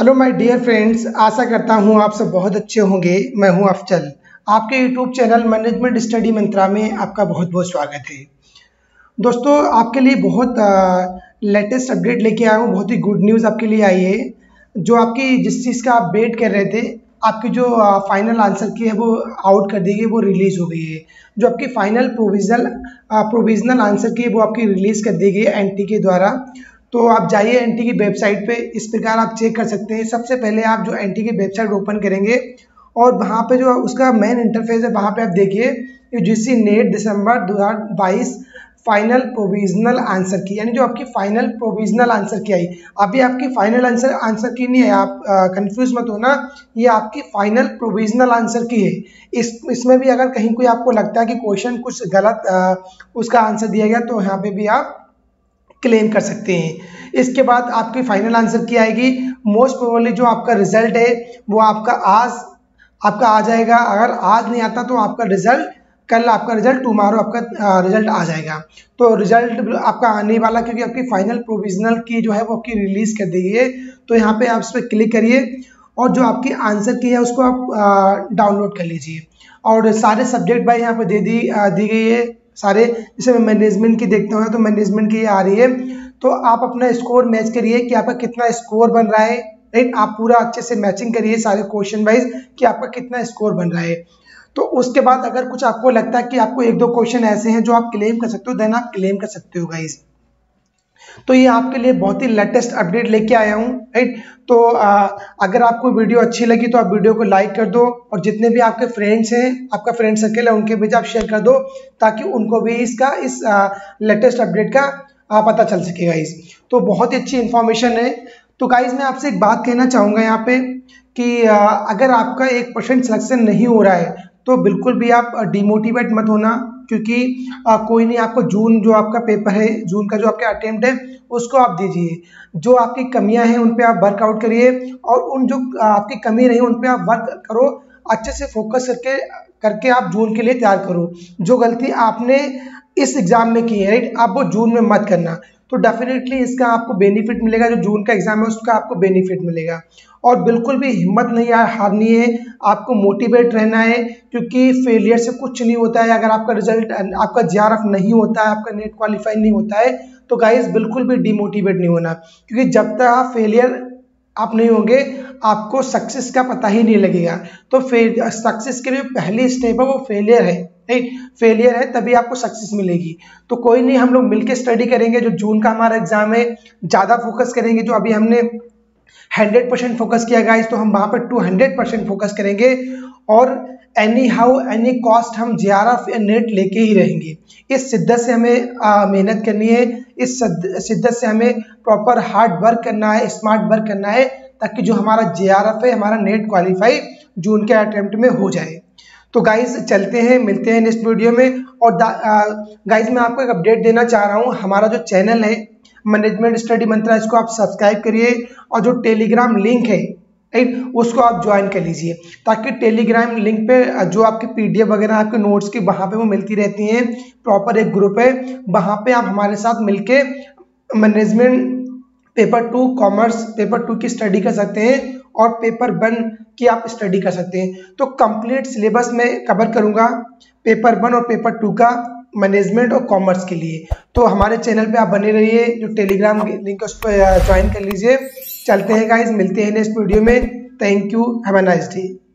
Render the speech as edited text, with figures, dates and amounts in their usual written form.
Hello my dear friends, आशा करता हूं आप सब बहुत अच्छे होंगे। मैं हूं अफजल, आपके YouTube channel management study mantra में आपका बहुत बहुत स्वागत है। दोस्तों, आपके लिए बहुत लेटेस्ट अपडेट लेके आया हूं, बहुत ही गुड न्यूज़ आपके लिए आई है। जो आपकी जिस चीज़ का आप वेट कर रहे थे, आपकी जो फाइनल आंसर की है वो आउट कर दी गई, वो रिलीज़ हो गई है। जो आपकी फाइनल प्रोविजनल आंसर की है वो आपकी रिलीज़ कर दी गई है एनटीए के द्वारा। तो आप जाइए एनटीए की वेबसाइट पे, इस प्रकार आप चेक कर सकते हैं। सबसे पहले आप जो एनटीए की वेबसाइट ओपन करेंगे और वहाँ पे जो उसका मेन इंटरफेस है, वहाँ पे आप देखिए UGC NET December 2022 final provisional answer key, यानी जो आपकी फाइनल प्रोविजनल आंसर की आई। अभी आपकी फाइनल आंसर की नहीं है, आप कंफ्यूज मत होना, ये आपकी फाइनल प्रोविजनल आंसर की है। इसमें भी अगर कहीं कोई आपको लगता है कि क्वेश्चन कुछ गलत उसका आंसर दिया गया, तो यहाँ पर भी आप क्लेम कर सकते हैं। इसके बाद आपकी फाइनल आंसर की आएगी। मोस्ट प्रोबेबली जो आपका रिजल्ट है वो आपका आ जाएगा। अगर आज नहीं आता तो आपका रिजल्ट कल, आपका रिजल्ट टुमारो आपका रिजल्ट आ जाएगा। तो रिजल्ट आपका आने वाला, क्योंकि आपकी फाइनल प्रोविजनल की जो है वो आपकी रिलीज कर दी गई है। तो यहाँ पे आप इस पर क्लिक करिए और जो आपकी आंसर की है उसको आप डाउनलोड कर लीजिए। और सारे सब्जेक्ट भाई यहाँ पर दी गई है। सारे, जैसे मैं मैनेजमेंट की देखता हूँ तो मैनेजमेंट की आ रही है। तो आप अपना स्कोर मैच करिए कि आपका कितना स्कोर बन रहा है, राइट। आप पूरा अच्छे से मैचिंग करिए सारे क्वेश्चन वाइज कि आपका कितना स्कोर बन रहा है। तो उसके बाद अगर कुछ आपको लगता है कि आपको एक दो क्वेश्चन ऐसे हैं जो आप क्लेम कर सकते हो, देन आप क्लेम कर सकते हो गाइज। तो ये आपके लिए बहुत ही लेटेस्ट अपडेट लेके आया हूँ, राइट। तो अगर आपको वीडियो अच्छी लगी तो आप वीडियो को लाइक कर दो और जितने भी आपके फ्रेंड्स हैं, आपका फ्रेंड सर्कल है, उनके बीच आप शेयर कर दो ताकि उनको भी इसका इस लेटेस्ट अपडेट का पता चल सके गाइज। तो बहुत ही अच्छी इन्फॉर्मेशन है। तो गाइज मैं आपसे एक बात कहना चाहूँगा यहाँ पे कि अगर आपका 1% सिलेक्शन नहीं हो रहा है तो बिल्कुल भी आप डिमोटिवेट मत होना, क्योंकि कोई नहीं, आपको जून जो आपका पेपर है, जून का जो आपका अटेम्प्ट है उसको आप दीजिए। जो आपकी कमियां हैं उन पे आप वर्कआउट करिए और उन जो आपकी कमी रही उन पे आप वर्क करो, अच्छे से फोकस करके आप जून के लिए तैयार करो। जो गलती आपने इस एग्ज़ाम में की है, राइट, आप वो जून में मत करना। तो डेफिनेटली इसका आपको बेनिफिट मिलेगा, जो जून का एग्ज़ाम है उसका आपको बेनिफिट मिलेगा। और बिल्कुल भी हिम्मत नहीं हारनी है, आपको मोटिवेट रहना है, क्योंकि फेलियर से कुछ नहीं होता है। अगर आपका रिजल्ट, आपका जेआरएफ नहीं होता है, आपका नेट क्वालिफाई नहीं होता है, तो गाइस बिल्कुल भी डिमोटिवेट नहीं होना, क्योंकि जब तक आप फेलियर आप नहीं होंगे आपको सक्सेस का पता ही नहीं लगेगा। तो सक्सेस के लिए पहली स्टेप है वो फेलियर है, राइट। फेलियर है तभी आपको सक्सेस मिलेगी। तो कोई नहीं, हम लोग मिलकर स्टडी करेंगे। जो जून का हमारा एग्जाम है ज़्यादा फोकस करेंगे। जो अभी हमने 100% फोकस किया गाइस, तो हम वहाँ पर 200% फोकस करेंगे और एनी हाउ एनी कॉस्ट हम जेआरएफ या नेट लेके ही रहेंगे। इस शिद्दत से हमें मेहनत करनी है, इस शिद्दत से हमें प्रॉपर हार्ड वर्क करना है, स्मार्ट वर्क करना है, ताकि जो हमारा जेआरएफ है, हमारा नेट क्वालिफाई जून के अटेम्प्ट में हो जाए। तो गाइज चलते हैं, मिलते हैं नेक्स्ट वीडियो में। और गाइज मैं आपको एक अपडेट देना चाह रहा हूँ। हमारा जो चैनल है मैनेजमेंट स्टडी मंत्रा, इसको आप सब्सक्राइब करिए और जो टेलीग्राम लिंक है, राइट, उसको आप ज्वाइन कर लीजिए, ताकि टेलीग्राम लिंक पे जो आपके पीडीएफ वगैरह, आपके नोट्स की, वहाँ पे वो मिलती रहती हैं। प्रॉपर एक ग्रुप है, वहाँ पे आप हमारे साथ मिलके मैनेजमेंट पेपर 2 कॉमर्स पेपर 2 की स्टडी कर सकते हैं और पेपर 1 की आप स्टडी कर सकते हैं। तो कंप्लीट सिलेबस मैं कवर करूँगा पेपर 1 और पेपर 2 का, मैनेजमेंट और कॉमर्स के लिए। तो हमारे चैनल पे आप बने रहिए, जो टेलीग्राम लिंक है उस पर ज्वाइन कर लीजिए। चलते हैं गाइज, मिलते हैं नेक्स्ट वीडियो में। Thank you, have a nice day.